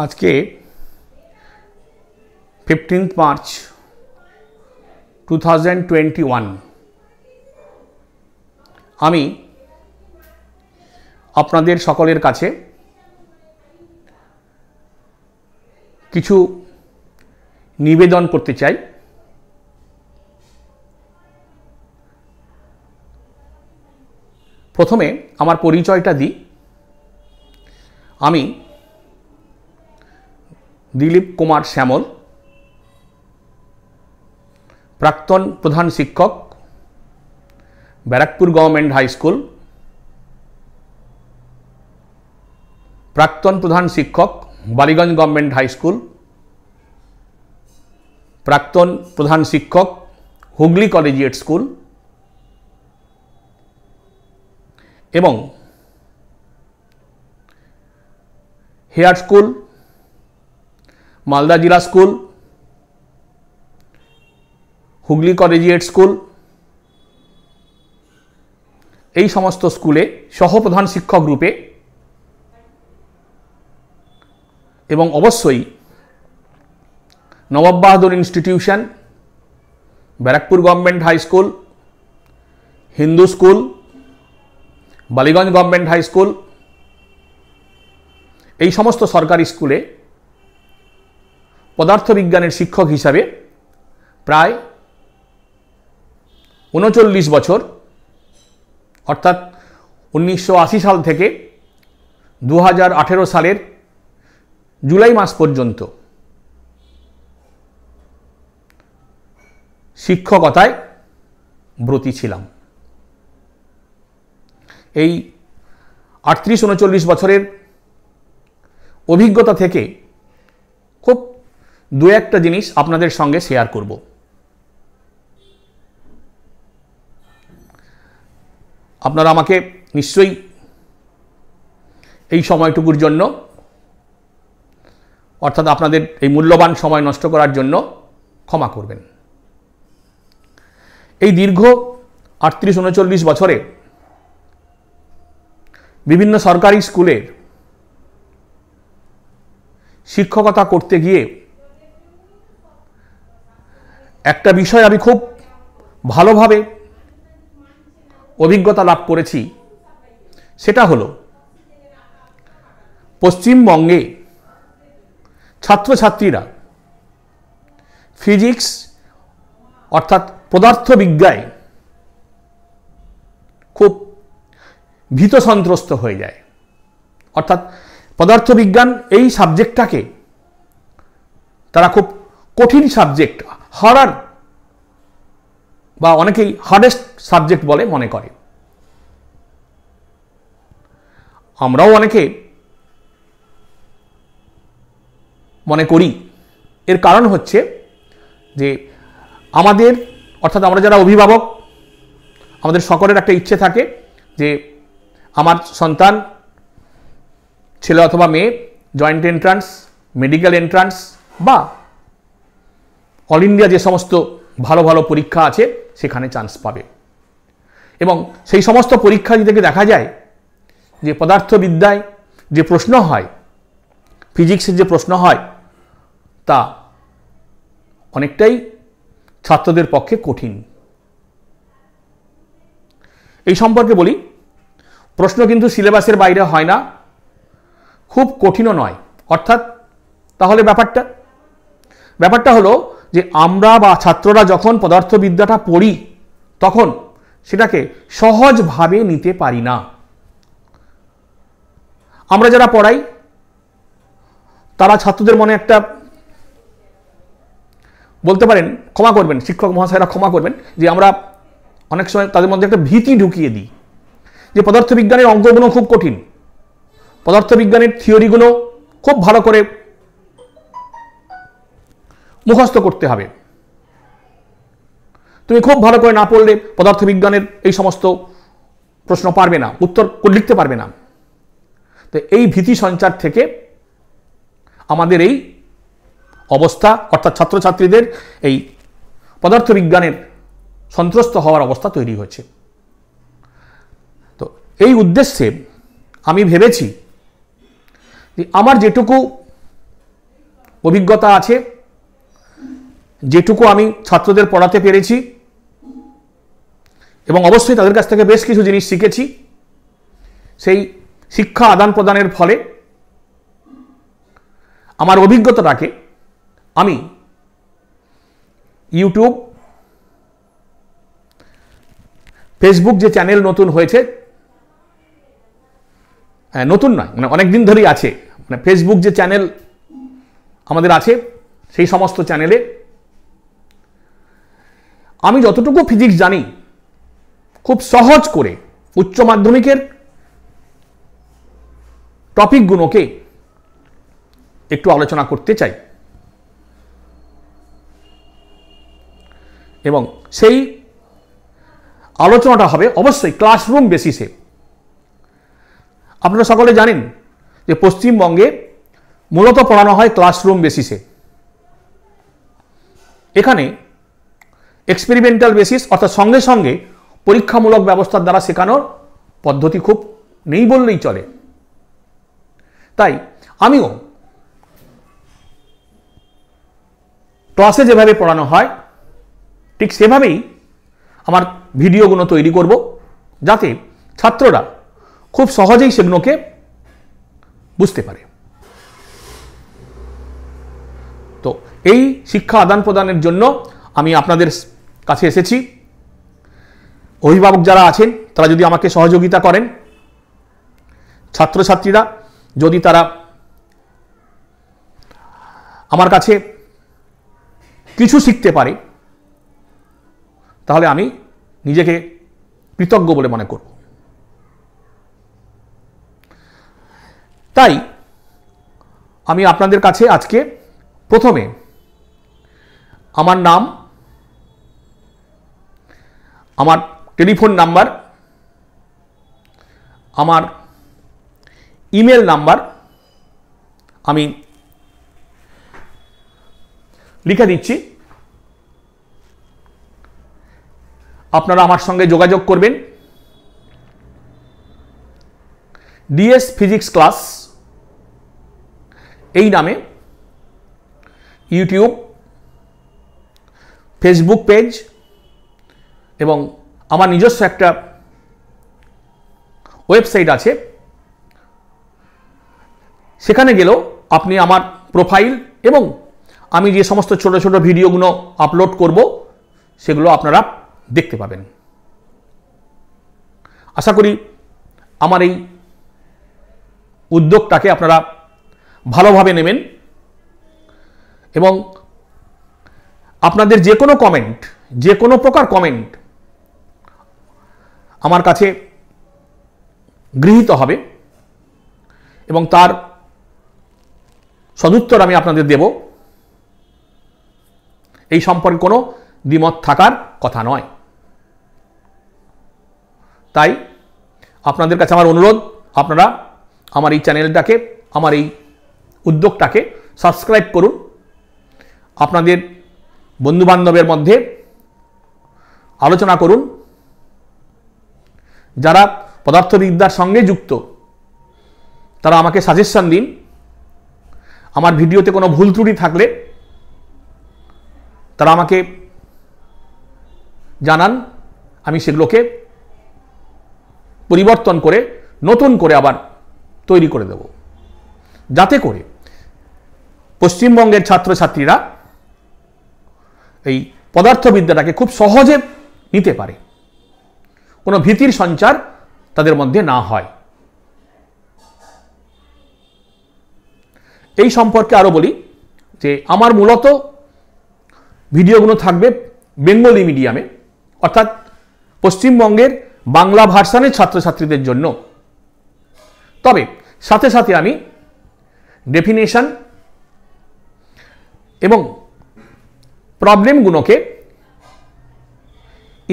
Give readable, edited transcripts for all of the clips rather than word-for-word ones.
आज के 15 मार्च 2021 आमी आपनादेर सकलेर काछे किछु निवेदन करते चाई। प्रथमे आमार परिचयटा दिई। आमी दिलीप कुमार श्यामल, प्राक्तन प्रधान शिक्षक, बैरकपुर गवर्नमेंट हाई स्कूल। प्राक्तन प्रधान शिक्षक, बालीगंज गवर्नमेंट हाई स्कूल। प्राक्तन प्रधान शिक्षक, हुगली कॉलेजिएट स्कूल। एवं हेयर स्कूल, मालदा जिला स्कूल, हुगली कॉलेजिएट स्कूल, এই সমস্ত স্কুলে সহপ্রধান শিক্ষক রূপে এবং অবশ্যই Nawab Bahadur institution, Barrackpore government high school, Hindu school, Ballygunge government high school, এই সমস্ত সরকারি স্কুলে পদার্থবিজ্ঞানের শিক্ষক হিসাবে প্রায় ৩৯ বছর অর্থাৎ ১৯৮০ সাল থেকে ২০১৮ সালের জুলাই মাস পর্যন্ত শিক্ষকতায় ব্রতী ছিলাম। এই ৩৮-৩৯ বছরের অভিজ্ঞতা থেকে খুব দু একটা জিনিস আপনাদের সঙ্গে শেয়ার করব। আপনারা আমাকে নিশ্চয়ই এই সময়টুকুর জন্য অর্থাৎ আপনাদের এই মূল্যবান সময় নষ্ট করার জন্য ক্ষমা করবেন। এই দীর্ঘ ৩৮-৩৯ বছরে বিভিন্ন সরকারি স্কুলের শিক্ষকতা করতে গিয়ে একটা বিষয় আমি খুব ভালোভাবে অভিজ্ঞতা লাভ করেছি, সেটা হলো পশ্চিমবঙ্গে ছাত্রছাত্রীরা ফিজিক্স অর্থাৎ পদার্থবিজ্ঞানে খুব ভীত সন্ত্রস্ত হয়ে যায়। অর্থাৎ পদার্থবিজ্ঞান এই সাবজেক্টটাকে তারা খুব কঠিন সাবজেক্ট, হারার বা অনেকেই হার্ডেস্ট সাবজেক্ট বলে মনে করে। আমরাও অনেকে মনে করি। এর কারণ হচ্ছে যে আমাদের অর্থাৎ আমরা যারা অভিভাবক আমাদের সকলের একটা ইচ্ছে থাকে যে আমার সন্তান ছেলে অথবা মেয়ে জয়েন্ট এন্ট্রান্স, মেডিকেল এন্ট্রান্স বা অল ইন্ডিয়া যে সমস্ত ভালো ভালো পরীক্ষা আছে সেখানে চান্স পাবে। এবং সেই সমস্ত পরীক্ষা থেকে দেখা যায় যে পদার্থবিদ্যায় যে প্রশ্ন হয়, ফিজিক্সের যে প্রশ্ন হয় তা অনেকটাই ছাত্রদের পক্ষে কঠিন। এই সম্পর্কে বলি, প্রশ্ন কিন্তু সিলেবাসের বাইরে হয় না, খুব কঠিনও নয়। অর্থাৎ তাহলে ব্যাপারটা হলো যে আমরা বা ছাত্ররা যখন পদার্থবিদ্যাটা পড়ি তখন সেটাকে সহজভাবে নিতে পারি না। আমরা যারা পড়াই তারা ছাত্রদের মনে একটা বলতে পারেন, ক্ষমা করবেন শিক্ষক মহাশয়রা ক্ষমা করবেন, যে আমরা অনেক সময় তাদের মধ্যে একটা ভীতি ঢুকিয়ে দিই যে পদার্থবিজ্ঞানের অঙ্কগুলো খুব কঠিন, পদার্থবিজ্ঞানের থিওরিগুলো খুব ভালো করে মুখস্থ করতে হবে, তুমি খুব ভালো করে না পড়লে পদার্থবিজ্ঞানের এই সমস্ত প্রশ্ন পারবে না, উত্তর লিখতে পারবে না। তো এই ভীতি সঞ্চার থেকে আমাদের এই অবস্থা অর্থাৎ ছাত্রছাত্রীদের এই পদার্থবিজ্ঞানের সন্ত্রস্ত হওয়ার অবস্থা তৈরি হয়েছে। তো এই উদ্দেশ্যে আমি ভেবেছি যে আমার যেটুকু অভিজ্ঞতা আছে যেটুকু আমি ছাত্রদের পড়াতে পেরেছি এবং অবশ্যই তাদের কাছ থেকে বেশ কিছু জিনিস শিখেছি সেই শিক্ষা আদান প্রদানের ফলে আমার অভিজ্ঞতাটাকে আমি ইউটিউব ফেসবুক যে চ্যানেল নতুন হয়েছে নতুন নয় মানে অনেক দিন ধরেই আছে মানে ফেসবুক যে চ্যানেল আমাদের আছে সেই সমস্ত চ্যানেলে আমি যতটুকু ফিজিক্স জানি খুব সহজ করে উচ্চ মাধ্যমিকের টপিকগুলোকে একটু আলোচনা করতে চাই এবং সেই আলোচনাটা হবে অবশ্যই ক্লাসরুম বেসিসে। আপনারা সকলে জানেন যে পশ্চিমবঙ্গে মূলত পড়ানো হয় ক্লাসরুম বেসিসে। এখানে এক্সপেরিমেন্টাল বেসিস অর্থাৎ সঙ্গে সঙ্গে পরীক্ষামূলক ব্যবস্থার দ্বারা শেখানোর পদ্ধতি খুব নেই বললেই চলে। তাই আমিও ক্লাসে যেভাবে পড়ানো হয় ঠিক সেভাবেই আমার ভিডিওগুলো তৈরি করব যাতে ছাত্ররা খুব সহজেই সেগুলোকে বুঝতে পারে। তো এই শিক্ষা আদান প্রদানের জন্য আমি আপনাদের কাছে এসেছি। অভিভাবক যারা আছেন তারা যদি আমাকে সহযোগিতা করেন, ছাত্রছাত্রীরা যদি তারা আমার কাছে কিছু শিখতে পারে তাহলে আমি নিজেকে কৃতজ্ঞ বলে মনে করব। তাই আমি আপনাদের কাছে আজকে প্রথমে আমার নাম, আমার টেলিফোন নাম্বার, আমার ইমেল নাম্বার আমি লিখে দিচ্ছি। আপনারা আমার সঙ্গে যোগাযোগ করবেন। ডিএস ফিজিক্স ক্লাস এই নামে ইউটিউব, ফেসবুক পেজ এবং আমার নিজস্ব একটা ওয়েবসাইট আছে, সেখানে গেলেও আপনি আমার প্রোফাইল এবং আমি যে সমস্ত ছোট ছোট ভিডিওগুলো আপলোড করব সেগুলো আপনারা দেখতে পাবেন। আশা করি আমার এই উদ্যোগটাকে আপনারা ভালোভাবে নেবেন এবং আপনাদের যে কোনো কমেন্ট, যে কোনো প্রকার কমেন্ট আমার কাছে গৃহীত হবে এবং তার সদুত্তর আমি আপনাদের দেব। এই সম্পর্কে কোনো দ্বিমত থাকার কথা নয়। তাই আপনাদের কাছে আমার অনুরোধ, আপনারা আমার এই চ্যানেলটাকে, আমার এই উদ্যোগটাকে সাবস্ক্রাইব করুন। আপনাদের বন্ধুবান্ধবের মধ্যে আলোচনা করুন। যারা পদার্থবিদ্যার সঙ্গে যুক্ত তারা আমাকে সাজেশন দিন। আমার ভিডিওতে কোনো ভুল ত্রুটি থাকলে তারা আমাকে জানান, আমি সেগুলোকে পরিবর্তন করে নতুন করে আবার তৈরি করে দেব যাতে করে পশ্চিমবঙ্গের ছাত্রছাত্রীরা এই পদার্থবিদ্যাটাকে খুব সহজে নিতে পারে, কোনো ভীতির সঞ্চার তাদের মধ্যে না হয়। এই সম্পর্কে আরও বলি যে আমার মূলত ভিডিওগুলো থাকবে বেঙ্গলি মিডিয়ামে, অর্থাৎ পশ্চিমবঙ্গের বাংলা ভার্সানের ছাত্রছাত্রীদের জন্য। তবে সাথে সাথে আমি ডেফিনেশন এবং প্রবলেমগুলোকে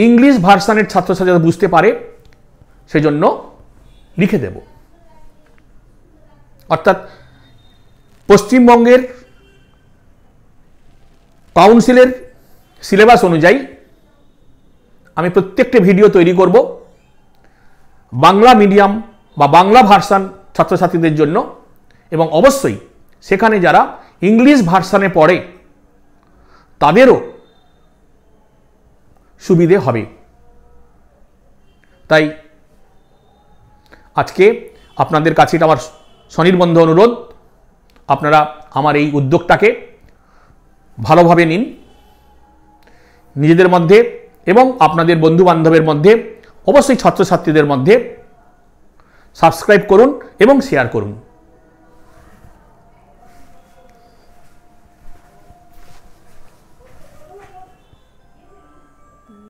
ইংলিশ ভার্সানের ছাত্রছাত্রীরা বুঝতে পারে সেজন্য লিখে দেব। অর্থাৎ পশ্চিমবঙ্গের কাউন্সিলের সিলেবাস অনুযায়ী আমি প্রত্যেকটা ভিডিও তৈরি করব বাংলা মিডিয়াম বা বাংলা ভার্সান ছাত্রছাত্রীদের জন্য এবং অবশ্যই সেখানে যারা इंग्लिश भार्सने पढ़े तादेरो सुविधे हबे। ताई आज के आपनादेर काछे आमार सनिर्बन्ध अनुरोध आपनारा आमार एई उद्योगटाके भालोभाबे निन, निजेदेर मध्ये एवं आपनादेर बंधु बान्धवेर मध्ये अवश्यई छात्र छात्रीदेर मध्ये सबस्क्राइब करुन एवं शेयर करुन।